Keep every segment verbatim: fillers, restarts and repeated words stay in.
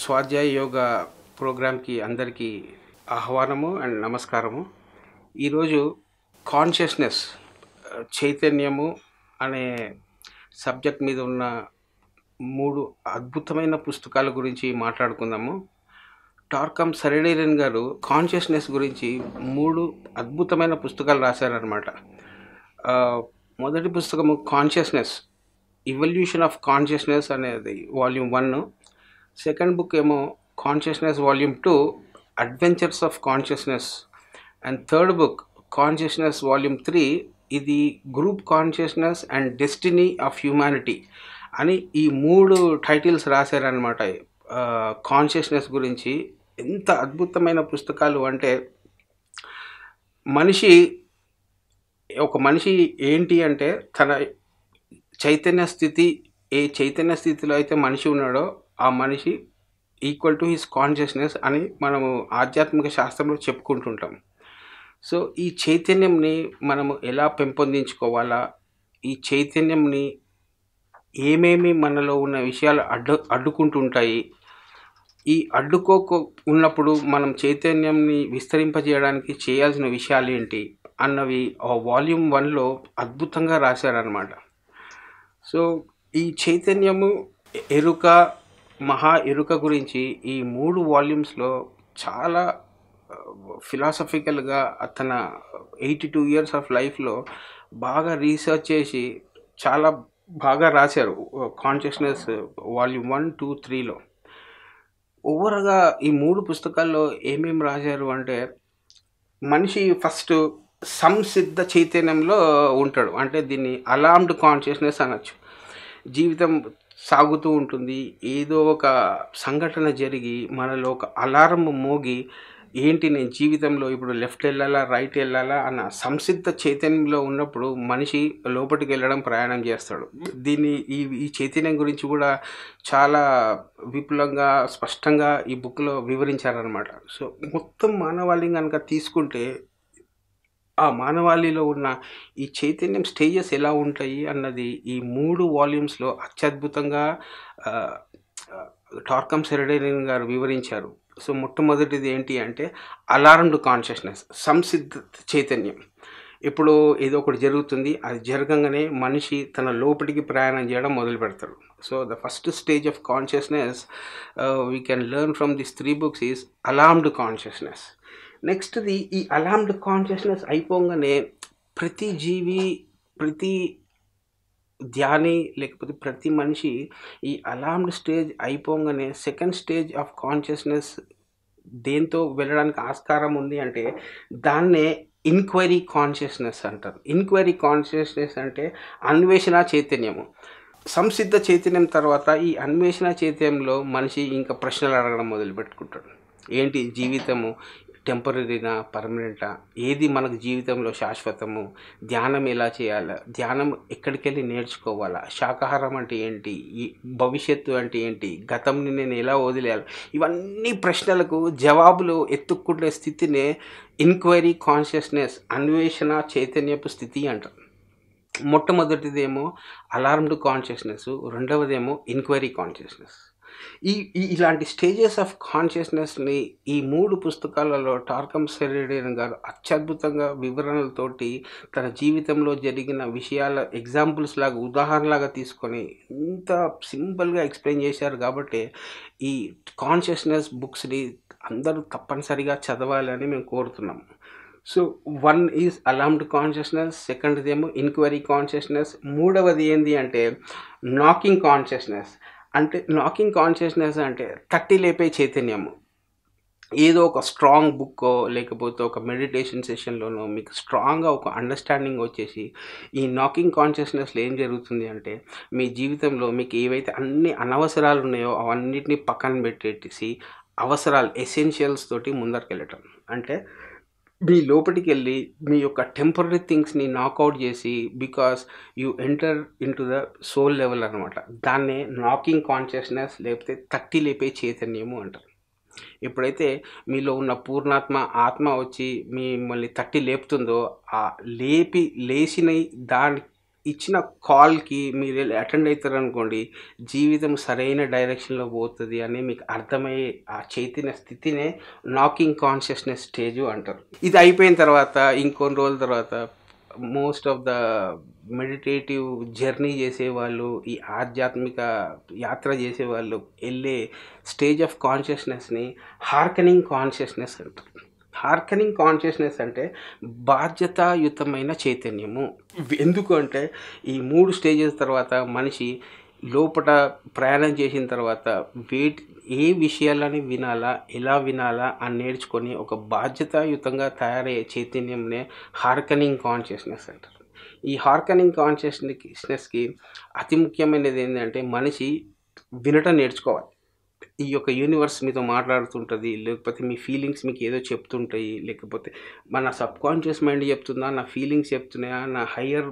స్వాధ్యాయ యోగా ప్రోగ్రామ్కి అందరికీ ఆహ్వానము అండ్ నమస్కారము. ఈరోజు కాన్షియస్నెస్, చైతన్యము అనే సబ్జెక్ట్ మీద ఉన్న మూడు అద్భుతమైన పుస్తకాల గురించి మాట్లాడుకుందాము. టార్కమ్ సరైడేరియన్ గారు కాన్షియస్నెస్ గురించి మూడు అద్భుతమైన పుస్తకాలు రాశారనమాట. మొదటి పుస్తకము కాన్షియస్నెస్, ఇవల్యూషన్ ఆఫ్ కాన్షియస్నెస్ అనేది వాల్యూమ్ వన్. సెకండ్ బుక్ ఏమో consciousness volume two, adventures of consciousness. And third book consciousness volume three, ఇది group consciousness and destiny of humanity అని ఈ మూడు టైటిల్స్ రాశారనమాట. కాన్షియస్నెస్ గురించి ఎంత అద్భుతమైన పుస్తకాలు అంటే, మనిషి ఒక మనిషి ఏంటి అంటే తన చైతన్య స్థితి, ఏ చైతన్య స్థితిలో అయితే మనిషి ఉన్నాడో ఆ మనిషి ఈక్వల్ టు హిస్ కాన్షియస్నెస్ అని మనము ఆధ్యాత్మిక శాస్త్రంలో చెప్పుకుంటుంటాం. సో ఈ చైతన్యంని మనము ఎలా పెంపొందించుకోవాలా, ఈ చైతన్యంని ఏమేమి మనలో ఉన్న విషయాలు అడ్డు అడ్డుకుంటుంటాయి, ఈ అడ్డుకోక ఉన్నప్పుడు మనం చైతన్యంని విస్తరింపజేయడానికి చేయాల్సిన విషయాలు ఏంటి అన్నవి ఆ వాల్యూమ్ వన్లో అద్భుతంగా రాశారనమాట. సో ఈ చైతన్యము, ఎరుక, మహా ఎరుక గురించి ఈ మూడు వాల్యూమ్స్లో చాలా ఫిలాసఫికల్గా తన ఎయిటీ టూ ఇయర్స్ ఆఫ్ లైఫ్లో బాగా రీసెర్చ్ చేసి చాలా బాగా రాశారు. కాన్షియస్నెస్ వాల్యూమ్ వన్ టూ త్రీలో ఓవర్గా ఈ మూడు పుస్తకాల్లో ఏమేమి రాశారు అంటే, మనిషి ఫస్ట్ సంసిద్ధ చైతన్యంలో ఉంటాడు, అంటే దీన్ని అలామ్డ్ కాన్షియస్నెస్ అనొచ్చు. జీవితం సాగుతూ ఉంటుంది, ఏదో ఒక సంఘటన జరిగి మనలో ఒక అలారం మోగి ఏంటి నేను జీవితంలో ఇప్పుడు లెఫ్ట్ వెళ్ళాలా రైట్ వెళ్ళాలా అన్న సంసిద్ధ చైతన్యంలో ఉన్నప్పుడు మనిషి లోపలికి వెళ్ళడం ప్రయాణం చేస్తాడు. దీన్ని ఈ ఈ చైతన్యం గురించి కూడా చాలా విపులంగా స్పష్టంగా ఈ బుక్లో వివరించారనమాట. సో మొత్తం మానవాళిని కనుక తీసుకుంటే ఆ మానవాళిలో ఉన్న ఈ చైతన్యం స్టేజెస్ ఎలా ఉంటాయి అన్నది ఈ మూడు వాల్యూమ్స్లో అత్యద్భుతంగా టార్కమ్ సరైడేరియన్ గారు వివరించారు. సో మొట్టమొదటిది ఏంటి అంటే అలార్మ్డ్ కాన్షియస్నెస్, సంసిద్ధ చైతన్యం. ఇప్పుడు ఏదో ఒకటి జరుగుతుంది, అది జరగంగానే మనిషి తన లోపలికి ప్రయాణం చేయడం మొదలు పెడతాడు. So the first stage of consciousness we can learn from this three books is alarmed consciousness. నెక్స్ట్ది ఈ అలార్మ్డ్ కాన్షియస్నెస్ అయిపోగానే ప్రతి జీవి, ప్రతి ధ్యాని, లేకపోతే ప్రతి మనిషి ఈ అలార్మ్డ్ స్టేజ్ అయిపోగానే సెకండ్ స్టేజ్ ఆఫ్ కాన్షియస్నెస్ దేంతో వెళ్ళడానికి ఆస్కారం ఉంది అంటే దాన్నే ఇన్క్వైరీ కాన్షియస్నెస్ అంటారు. ఇన్క్వైరీ కాన్షియస్నెస్ అంటే అన్వేషణ చైతన్యము. సంసిద్ధ చైతన్యం తర్వాత ఈ అన్వేషణ చైతన్యంలో మనిషి ఇంకా ప్రశ్నలు అడగడం మొదలుపెట్టుకుంటాడు. ఏంటి జీవితము, టెంపరీనా పర్మనెంటా, ఏది మనకు జీవితంలో శాశ్వతము, ధ్యానం ఎలా చేయాలా, ధ్యానం ఎక్కడికి వెళ్ళి నేర్చుకోవాలా, శాకాహారం అంటే ఏంటి, ఈ భవిష్యత్తు అంటే ఏంటి, గతంని నేను ఎలా వదిలేయాలి, ఇవన్నీ ప్రశ్నలకు జవాబులు ఎత్తుక్కునే స్థితినే ఇన్క్వైరీ కాన్షియస్నెస్, అన్వేషణ చైతన్యపు స్థితి అంటారు. మొట్టమొదటిదేమో అలార్మ్డ్ కాన్షియస్నెస్, రెండవదేమో ఇన్క్వైరీ కాన్షియస్నెస్. ఈ ఇలాంటి స్టేజెస్ ఆఫ్ కాన్షియస్నెస్ని ఈ మూడు పుస్తకాలలో టార్కమ్ సరైడేరియన్ గారు అత్యద్భుతంగా వివరణలతోటి తన జీవితంలో జరిగిన విషయాల ఎగ్జాంపుల్స్ లాగా, ఉదాహరణలాగా తీసుకొని ఇంత సింపుల్గా ఎక్స్ప్లెయిన్ చేశారు. కాబట్టి ఈ కాన్షియస్నెస్ బుక్స్ని అందరూ తప్పనిసరిగా చదవాలని మేము కోరుతున్నాము. So one is alarmed consciousness, సెకండ్ది ఏమో ఇన్క్వైరీ కాన్షియస్నెస్, మూడవది ఏంటి అంటే నాకింగ్ కాన్షియస్నెస్. అంటే నాకింగ్ కాన్షియస్నెస్ అంటే తట్టి లేపే చైతన్యము. ఏదో ఒక స్ట్రాంగ్ బుక్కో లేకపోతే ఒక మెడిటేషన్ సెషన్లోనో మీకు స్ట్రాంగ్గా ఒక అండర్స్టాండింగ్ వచ్చేసి ఈ నాకింగ్ కాన్షియస్నెస్లో ఏం జరుగుతుంది అంటే మీ జీవితంలో మీకు ఏవైతే అన్ని అనవసరాలు ఉన్నాయో అవన్నిటిని పక్కన పెట్టేసి అవసరాలు, ఎసెన్షియల్స్ తోటి ముందరికి వెళ్ళటం. అంటే మీ లోపలికి వెళ్ళి మీ యొక్క టెంపరీ థింగ్స్ని నాకౌట్ చేసి, because you enter in to the soul level అనమాట. దాన్నే నాకింగ్ కాన్షియస్నెస్ లేకపోతే తట్టి లేపే చైతన్యము అంటారు. ఎప్పుడైతే మీలో ఉన్న పూర్ణాత్మ ఆత్మ వచ్చి మిమ్మల్ని తట్టి లేపుతుందో, ఆ లేపి లేచిన దాని ఇచ్చిన కాల్ కి మీరు అటెండ్ అవుతారు అనుకోండి, జీవితం సరైన డైరెక్షన్ లో పోతది అని మీకు అర్థమయ్యే ఆ చైతన్య స్థితినే నాకింగ్ కాన్షియస్నెస్ స్టేజ్ అంటారు. ఇది అయిపోయిన తర్వాత ఇంకొన్ని రోజుల తర్వాత most of the meditative journey చేసేవాళ్ళు, ఈ ఆధ్యాత్మిక యాత్ర చేసేవాళ్ళు వెళ్ళే స్టేజ్ ఆఫ్ కాన్షియస్నెస్ని హార్కనింగ్ కాన్షియస్నెస్ అంటారు. హార్కనింగ్ కాన్షియస్నెస్ అంటే బాధ్యతాయుతమైన చైతన్యము. ఎందుకు అంటే ఈ మూడు స్టేజెస్ తర్వాత మనిషి లోపల ప్రయాణం చేసిన తర్వాత వేట్ ఏ విషయాలని వినాలా, ఎలా వినాలా అని నేర్చుకొని ఒక బాధ్యతాయుతంగా తయారయ్యే చైతన్యంనే హార్కనింగ్ కాన్షియస్నెస్ అంటారు. ఈ హార్కనింగ్ కాన్షియస్నెస్కి అతి ముఖ్యమైనది ఏంటంటే మనిషి వినటం నేర్చుకోవాలి. ఈ యొక్క యూనివర్స్ మీతో మాట్లాడుతుంటుంది, లేకపోతే మీ ఫీలింగ్స్ మీకు ఏదో చెప్తుంటాయి, లేకపోతే మన సబ్కాన్షియస్ మైండ్ చెప్తుందా, నా ఫీలింగ్స్ చెప్తున్నాయా, నా హయ్యర్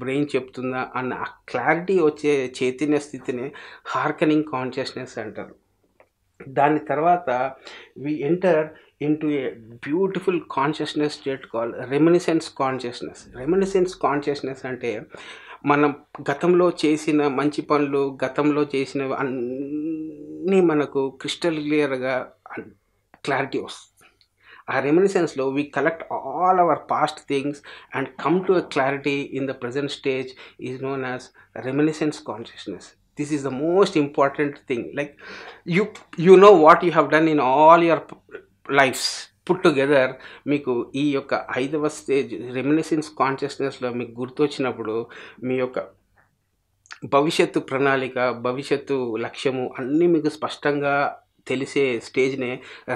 బ్రెయిన్ చెప్తుందా అన్న ఆ క్లారిటీ వచ్చే చైతన్య స్థితిని హార్కనింగ్ కాన్షియస్నెస్ అంటారు. దాని తర్వాత we enter into a beautiful consciousness state called reminiscence consciousness. Reminiscence consciousness అంటే మనం గతంలో చేసిన మంచి పనులు, గతంలో చేసినవి అన్నీ మనకు క్రిస్టల్ క్లియర్గా క్లారిటీ వస్తుంది. ఆ రెమినిసెన్స్లో we collect all our past things and come to a clarity in the present stage is known as reminiscence consciousness. This is the most important thing. Like you you know what you have done in all your lives put together, meeku ee yokka ఐదవ stage reminiscence consciousness lo meeku gurtu vachinappudu mee yokka bhavishyattu pranalika, bhavishyattu lakshamu anni meeku spashtanga తెలిసే స్టేజ్నే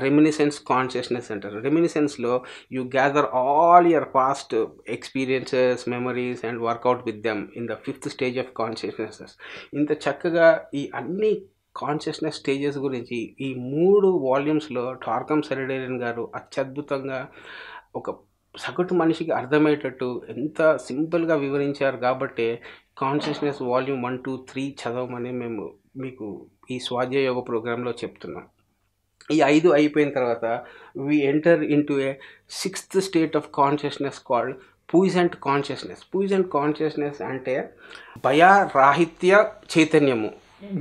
reminiscence consciousness అంటారు. రెమినిసెన్స్లో you gather all your past experiences, memories and work out with them in the fifth stage of consciousness. ఇంత చక్కగా ఈ అన్ని consciousness stages గురించి ఈ మూడు వాల్యూమ్స్లో టార్కం సరేడేరియన్ గారు అత్యద్భుతంగా ఒక సగటు మనిషికి అర్థమయ్యేటట్టు ఎంత సింపుల్గా వివరించారు. కాబట్టి consciousness volume one two three చదవమని మేము మీకు ఈ స్వాధ్యాయ యోగ ప్రోగ్రాంలో చెప్తున్నాం. ఈ ఐదు అయిపోయిన తర్వాత we enter into a sixth state of consciousness called pungent consciousness. Pungent consciousness అంటే భయరాహిత్య చైతన్యము.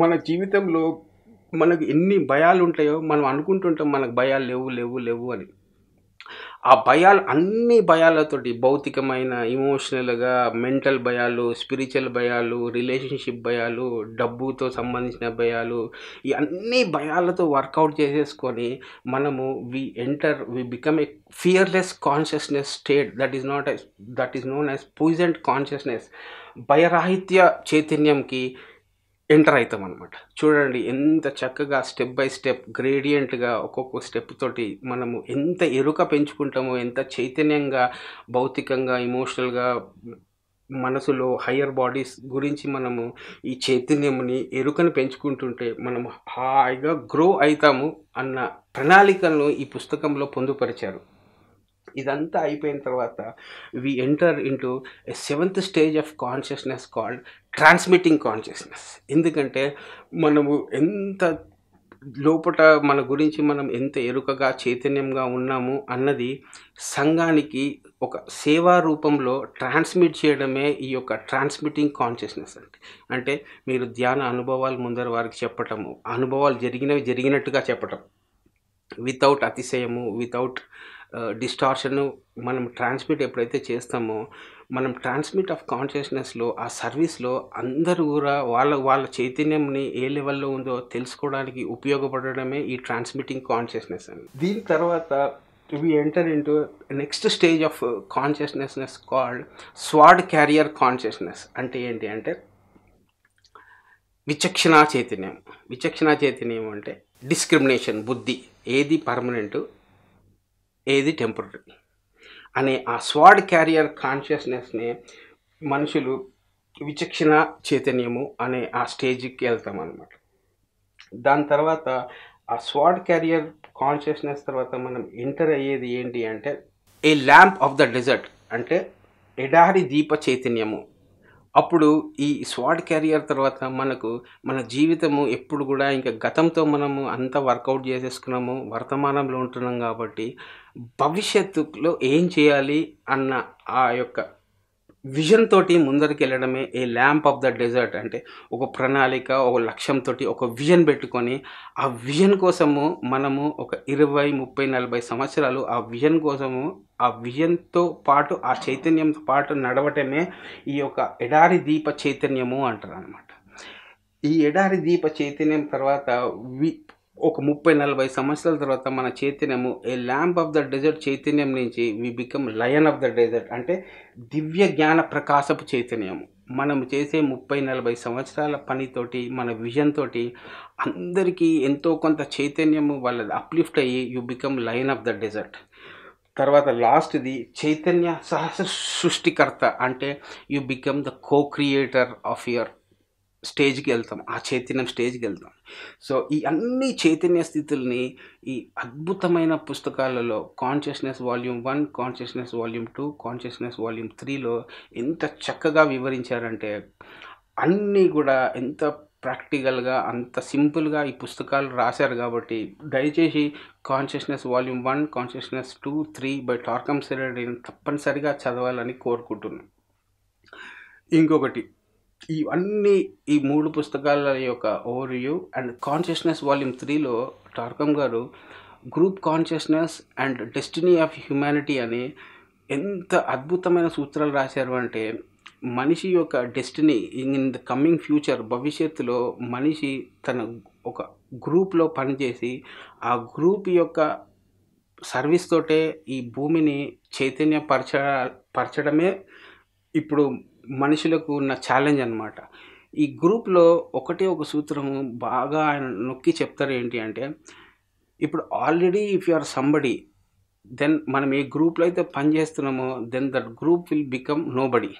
మన జీవితంలో మనకు ఎన్ని భయాలు ఉంటాయో మనం అనుకుంటుంటాం మనకు భయాలు లేవు లేవు లేవు అని. ఆ భయాలు అన్ని భయాలతోటి భౌతికమైన, ఇమోషనల్గా మెంటల్ భయాలు, స్పిరిచువల్ భయాలు, రిలేషన్షిప్ భయాలు, డబ్బుతో సంబంధించిన భయాలు, ఈ అన్ని భయాలతో వర్కౌట్ చేసేసుకొని మనము we enter we become a fearless consciousness state that is not that is known as pungent consciousness. భయరాహిత్య చైతన్యంకి ఎంటర్ అవుతాం అనమాట. చూడండి ఎంత చక్కగా స్టెప్ బై స్టెప్ గ్రేడియంట్గా ఒక్కొక్క స్టెప్ తోటి మనము ఎంత ఎరుక పెంచుకుంటామో, ఎంత చైతన్యంగా భౌతికంగా, ఇమోషనల్గా, మనసులో హయ్యర్ బాడీస్ గురించి మనము ఈ చైతన్యంని ఎరుకను పెంచుకుంటుంటే మనము హాయిగా గ్రో అవుతాము అన్న ప్రణాళికలను ఈ పుస్తకంలో పొందుపరిచారు. ఇదంతా అయిపోయిన తర్వాత we enter into a seventh stage of consciousness called transmitting consciousness. ఎందుకంటే మనము ఎంత లోపల మన గురించి మనం ఎంత ఎరుకగా చైతన్యంగా ఉన్నాము అన్నది సంఘానికి ఒక సేవా రూపంలో ట్రాన్స్మిట్ చేయడమే ఈ యొక్క ట్రాన్స్మిటింగ్ కాన్షియస్నెస్ అంటే. అంటే మీరు ధ్యాన అనుభవాలు ముందర వారికి చెప్పటము, అనుభవాలు జరిగినవి జరిగినట్టుగా చెప్పటం వితౌట్ అతిశయము, వితౌట్ డిస్టార్షన్ మనం ట్రాన్స్మిట్ ఎప్పుడైతే చేస్తామో, మనం ట్రాన్స్మిట్ ఆఫ్ కాన్షియస్నెస్లో ఆ సర్వీస్లో అందరూ కూడా వాళ్ళ వాళ్ళ చైతన్యంని ఏ లెవెల్లో ఉందో తెలుసుకోవడానికి ఉపయోగపడడమే ఈ ట్రాన్స్మిటింగ్ కాన్షియస్నెస్ అని. దీని తర్వాత we enter into next stage of consciousness called sword carrier consciousness. అంటే ఏంటి అంటే విచక్షణ చైతన్యం. విచక్షణ చైతన్యం అంటే డిస్క్రిమినేషన్ బుద్ధి, ఏది పర్మనెంటు ఏది టెంపరరీ అనే ఆ స్వాడ్ క్యారియర్ కాన్షియస్నెస్నే మనుషులు విచక్షణ చైతన్యము అనే ఆ స్టేజ్కి వెళ్తాం అన్నమాట. దాని తర్వాత ఆ స్వాడ్ క్యారియర్ కాన్షియస్నెస్ తర్వాత మనం ఎంటర్ అయ్యేది ఏంటి అంటే a lamp of the desert అంటే ఎడారి దీప చైతన్యము. అప్పుడు ఈ స్వాడ్ క్యారియర్ తర్వాత మనకు మన జీవితము ఎప్పుడు కూడా ఇంకా గతంతో మనము అంతా వర్కౌట్ చేసేసుకున్నాము, వర్తమానంలో ఉంటున్నాం. కాబట్టి భవిష్యత్తులో ఏం చేయాలి అన్న ఆ యొక్క విజన్ తోటి ముందరికి వెళ్ళడమే a lamp of the desert. అంటే ఒక ప్రణాళిక, ఒక లక్ష్యంతో ఒక విజన్ పెట్టుకొని ఆ విజన్ కోసము మనము ఒక ఇరవై ముప్పై నలభై సంవత్సరాలు ఆ విజన్ కోసము ఆ విజన్తో పాటు ఆ చైతన్యంతో పాటు నడవటమే ఈ యొక్క ఎడారి దీప చైతన్యము అంటారు అనమాట. ఈ ఎడారి దీప చైతన్యం తర్వాత వి ఒక ముప్పై నలభై సంవత్సరాల తర్వాత మన చైతన్యము a lamp of the desert చైతన్యం నుంచి we become lion of the desert, అంటే దివ్య జ్ఞాన ప్రకాశపు చైతన్యము. మనం చేసే ముప్పై నలభై సంవత్సరాల పనితోటి మన విజన్ తోటి అందరికీ ఎంతో కొంత చైతన్యము వాళ్ళది అప్లిఫ్ట్ అయ్యి you become lion of the desert. తర్వాత లాస్ట్ది చైతన్య సహస్ర సృష్టికర్త, అంటే you become the co creator of your స్టేజ్కి వెళ్తాం, ఆ చైతన్యం స్టేజ్కి వెళ్తాం. సో ఈ అన్ని చైతన్య స్థితుల్ని ఈ అద్భుతమైన పుస్తకాలలో consciousness volume one, consciousness volume two, consciousness volume త్రీలో ఎంత చక్కగా వివరించారంటే అన్నీ కూడా ఎంత ప్రాక్టికల్గా అంత సింపుల్గా ఈ పుస్తకాలు రాశారు. కాబట్టి దయచేసి consciousness volume one, consciousness two, three by Torkom Saraydarian తప్పనిసరిగా చదవాలని కోరుకుంటున్నాను. ఇంకొకటి ఇవన్నీ ఈ మూడు పుస్తకాల యొక్క overview. And consciousness volume త్రీలో టార్కమ్ గారు group consciousness and destiny of humanity అని ఎంత అద్భుతమైన సూత్రాలు రాశారు అంటే మనిషి యొక్క destiny in the coming future, భవిష్యత్తులో మనిషి తన ఒక గ్రూప్లో పనిచేసి ఆ గ్రూప్ యొక్క సర్వీస్ తోటే ఈ భూమిని చైతన్యపరచ పరచడమే ఇప్పుడు మనుషులకు ఉన్న ఛాలెంజ్ అన్నమాట. ఈ గ్రూప్లో ఒకటే ఒక సూత్రము బాగా ఆయన నొక్కి చెప్తారు, ఏంటి అంటే ఇప్పుడు already if you are somebody then మనం ఏ గ్రూప్లో అయితే పనిచేస్తున్నామో then that group will become nobody.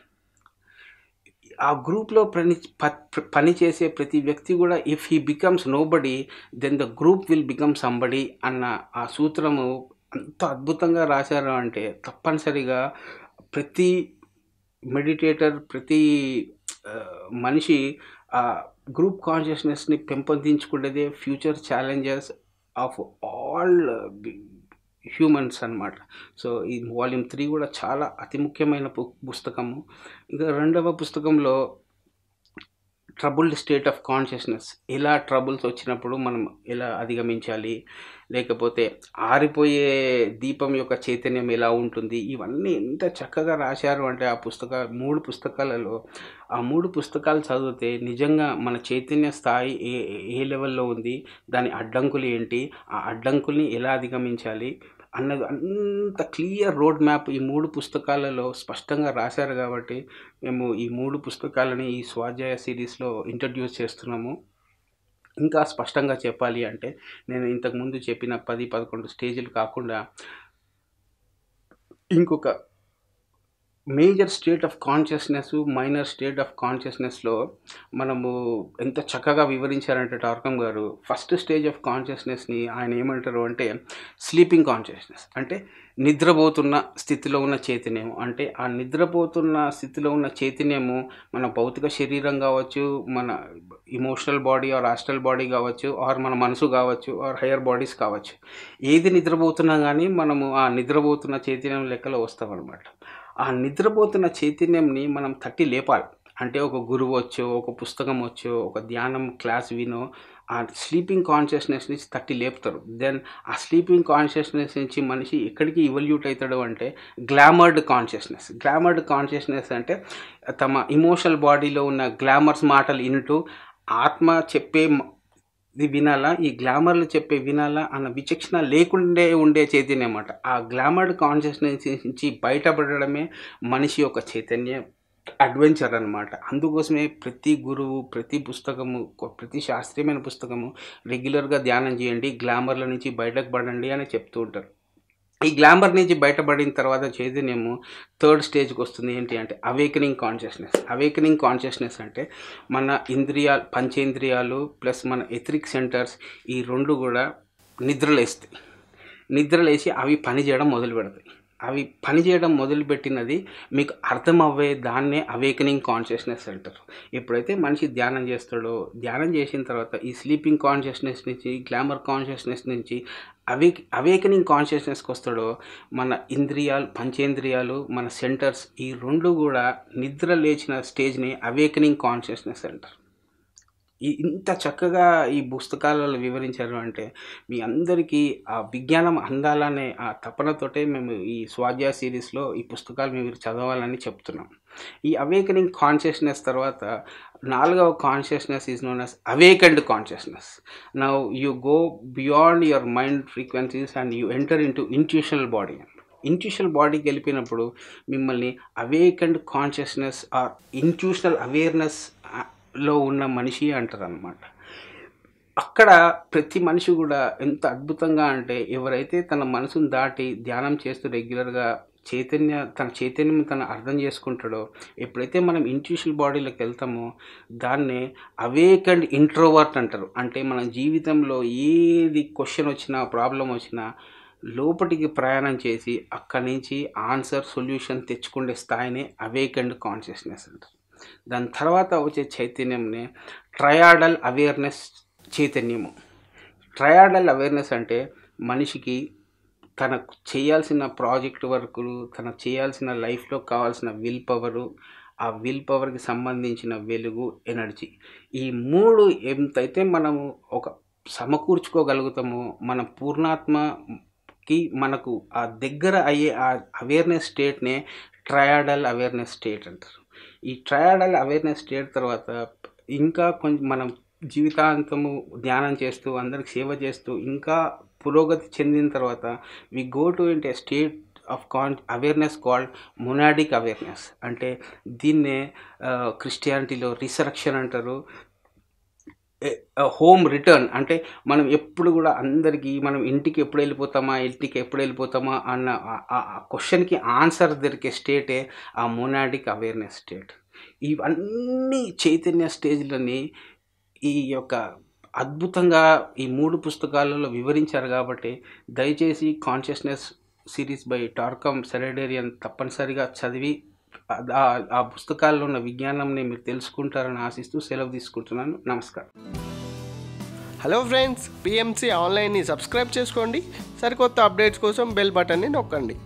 ఆ గ్రూప్లో పని పనిచేసే ప్రతి వ్యక్తి కూడా if he becomes nobody then the group will become somebody అన్న ఆ సూత్రము అంత అద్భుతంగా రాశారు. అంటే తప్పనిసరిగా ప్రతి మెడిటేటర్, ప్రతి మనిషి ఆ గ్రూప్ కాన్షియస్నెస్ని పెంపొందించుకునేదే future challenges of all humans అన్నమాట. సో ఈ వాల్యూమ్ త్రీ కూడా చాలా అతి ముఖ్యమైన పుస్తకము. ఇంకా రెండవ పుస్తకంలో ట్రబుల్డ్ స్టేట్ ఆఫ్ కాన్షియస్నెస్, ఇలా ట్రబుల్స్ వచ్చినప్పుడు మనం ఎలా అధిగమించాలి, లేకపోతే ఆరిపోయే దీపం యొక్క చైతన్యం ఎలా ఉంటుంది, ఇవన్నీ ఎంత చక్కగా రాశారు అంటే ఆ పుస్తక మూడు పుస్తకాలలో. ఆ మూడు పుస్తకాలు చదివితే నిజంగా మన చైతన్య స్థాయి ఏ ఏ లెవెల్లో ఉంది, దాని అడ్డంకులు ఏంటి, ఆ అడ్డంకుల్ని ఎలా అధిగమించాలి అన్నది అంత క్లియర్ రోడ్ మ్యాప్ ఈ మూడు పుస్తకాలలో స్పష్టంగా రాశారు. కాబట్టి మేము ఈ మూడు పుస్తకాలని ఈ స్వాధ్యాయ సిరీస్లో ఇంట్రడ్యూస్ చేస్తున్నాము. ఇంకా స్పష్టంగా చెప్పాలి అంటే నేను ఇంతకుముందు చెప్పిన పది పదకొండు స్టేజీలు కాకుండా ఇంకొక major state of consciousness, minor state of కాన్షియస్నెస్లో మనము ఎంత చక్కగా వివరించారంటే టార్కమ్ గారు ఫస్ట్ స్టేజ్ ఆఫ్ కాన్షియస్నెస్ని ఆయన ఏమంటారు అంటే స్లీపింగ్ కాన్షియస్నెస్, అంటే నిద్రపోతున్న స్థితిలో ఉన్న చైతన్యం. అంటే ఆ నిద్రపోతున్న స్థితిలో ఉన్న చైతన్యము మన భౌతిక శరీరం కావచ్చు, మన emotional body or astral body కావచ్చు, ఆర్ మన మనసు కావచ్చు, ఆర్ హయ్యర్ బాడీస్ కావచ్చు. ఏది నిద్రపోతున్నా కానీ మనము ఆ నిద్రపోతున్న చైతన్యం లెక్కలో వస్తామన్నమాట. ఆ నిద్రపోతున్న చైతన్యంని మనం తట్టి లేపాలి. అంటే ఒక గురువు వచ్చో, ఒక పుస్తకం వచ్చో, ఒక ధ్యానం క్లాస్ వినో ఆ స్లీపింగ్ కాన్షియస్నెస్ నుంచి తట్టి లేపుతారు. దెన్ ఆ స్లీపింగ్ కాన్షియస్నెస్ నుంచి మనిషి ఎక్కడికి ఇవల్యూట్ అవుతాడు అంటే గ్లామర్డ్ కాన్షియస్నెస్. గ్లామర్డ్ కాన్షియస్నెస్ అంటే తమ ఇమోషనల్ బాడీలో ఉన్న గ్లామర్స్ మాటలు వింటూ ఆత్మ చెప్పే ఇది వినాలా, ఈ గ్లామర్లు చెప్పే వినాలా అన్న విచక్షణ లేకుండే ఉండే చైతన్యం అన్నమాట. ఆ గ్లామర్డ్ కాన్షియస్నెస్ నుంచి బయటపడడమే మనిషి యొక్క చైతన్య అడ్వెంచర్ అన్నమాట. అందుకోసమే ప్రతి గురువు, ప్రతి పుస్తకము, ప్రతి శాస్త్రీయమైన పుస్తకము రెగ్యులర్గా ధ్యానం చేయండి, గ్లామర్ల నుంచి బయటకు పడండి అని చెప్తూ ఉంటారు. ఈ గ్లామర్ నుంచి బయటపడిన తర్వాత చైతన్యము థర్డ్ స్టేజ్కి వస్తుంది. ఏంటి అంటే అవేకనింగ్ కాన్షియస్నెస్. అవేకనింగ్ కాన్షియస్నెస్ అంటే మన ఇంద్రియాలు, పంచేంద్రియాలు ప్లస్ మన ఎథరిక్ సెంటర్స్ ఈ రెండు కూడా నిద్రలేస్తాయి. నిద్రలేసి అవి పనిచేయడం మొదలు పెడతాయి. అవి పనిచేయడం మొదలుపెట్టినది మీకు అర్థం అవ్వే దాన్నే అవేకనింగ్ కాన్షియస్నెస్ అంటారు. ఎప్పుడైతే మనిషి ధ్యానం చేస్తాడో, ధ్యానం చేసిన తర్వాత ఈ స్లీపింగ్ కాన్షియస్నెస్ నుంచి, గ్లామర్ కాన్షియస్నెస్ నుంచి awake awakening consciousness కు వస్తాడో మన ఇంద్రియాలు పంచేంద్రియాలు మన సెంటర్స్ ఈ రెండు కూడా నిద్ర లేచిన స్టేజ్ని అవేకనింగ్ కాన్షియస్నెస్ అంటారు. ఇంత చక్కగా ఈ పుస్తకాలలో వివరించారు అంటే మీ అందరికీ ఆ విజ్ఞానం అందాలనే ఆ తపనతోటే మేము ఈ స్వాధ్యాయ సిరీస్లో ఈ పుస్తకాలు మీరు చదవాలని చెప్తున్నాం. ఈ అవేకనింగ్ కాన్షియస్నెస్ తర్వాత నాలుగవ consciousness is known as awakened consciousness. Now you go beyond your mind frequencies and you enter in to intuitional body. Intuitional బాడీకి వెళ్ళిపోయినప్పుడు మిమ్మల్ని awakened consciousness or intuitional awareness లో ఉన్న మనిషి అంటారు అన్నమాట. అక్కడ ప్రతి మనిషి కూడా ఎంత అద్భుతంగా అంటే ఎవరైతే తన మనసును దాటి ధ్యానం చేస్తూ రెగ్యులర్గా చైతన్య తన చైతన్యం తను అర్థం చేసుకుంటాడో, ఎప్పుడైతే మనం ఇంట్యూషనల్ బాడీలోకి వెళ్తామో దాన్నే అవేకండ్ ఇంట్రోవర్ట్ అంటారు. అంటే మన జీవితంలో ఏది క్వశ్చన్ వచ్చినా ప్రాబ్లం వచ్చినా లోపటికి ప్రయాణం చేసి అక్కడి నుంచి ఆన్సర్ సొల్యూషన్ తెచ్చుకునే స్థాయిని అవేకండ్ కాన్షియస్నెస్ అంటారు. దాని తర్వాత వచ్చే చైతన్యంని ట్రయాడల్ అవేర్నెస్ చైతన్యము. ట్రయాడల్ అవేర్నెస్ అంటే మనిషికి తనకు చేయాల్సిన ప్రాజెక్ట్ వర్కులు, తన చేయాల్సిన లైఫ్లో కావాల్సిన విల్ పవరు, ఆ విల్ పవర్కి సంబంధించిన వెలుగు, ఎనర్జీ, ఈ మూడు ఎంతైతే మనము ఒక సమకూర్చుకోగలుగుతామో మన పూర్ణాత్మకి మనకు ఆ దగ్గర అయ్యే ఆ అవేర్నెస్ స్టేట్నే ట్రయాడల్ అవేర్నెస్ స్టేట్ అంటారు. ఈ ట్రయాడల్ అవేర్నెస్ స్టేట్ తర్వాత ఇంకా కొంచెం మనం జీవితాంతము ధ్యానం చేస్తూ అందరికి సేవ చేస్తూ ఇంకా పురోగతి చెందిన తర్వాత వి గో టు ఇంటే స్టేట్ ఆఫ్ కాన్ అవేర్నెస్ కాల్డ్ మొనాడిక్ అవేర్నెస్. అంటే దీన్నే క్రిస్టియానిటీలో రిసరక్షన్ అంటారు, హోమ్ రిటర్న్. అంటే మనం ఎప్పుడు కూడా అందరికీ మనం ఇంటికి ఎప్పుడు వెళ్ళిపోతామా ఇంటికి ఎప్పుడు వెళ్ళిపోతామా అన్న ఆ క్వశ్చన్కి ఆన్సర్ దొరికే స్టేటే ఆ మొనాడిక్ అవేర్నెస్ స్టేట్. ఇవన్నీ చైతన్య స్టేజ్లని ఈ యొక్క అద్భుతంగా ఈ మూడు పుస్తకాలలో వివరించారు. కాబట్టి దయచేసి consciousness series by Torkom Saraydarian తప్పనిసరిగా చదివి ఆ పుస్తకాల్లో ఉన్న విజ్ఞానంని మీరు తెలుసుకుంటారని ఆశిస్తూ సెలవు తీసుకుంటున్నాను. నమస్కారం. హలో ఫ్రెండ్స్, పిఎంసి ఆన్లైన్ని సబ్స్క్రైబ్ చేసుకోండి. సరికొత్త అప్డేట్స్ కోసం బెల్ బటన్ని నొక్కండి.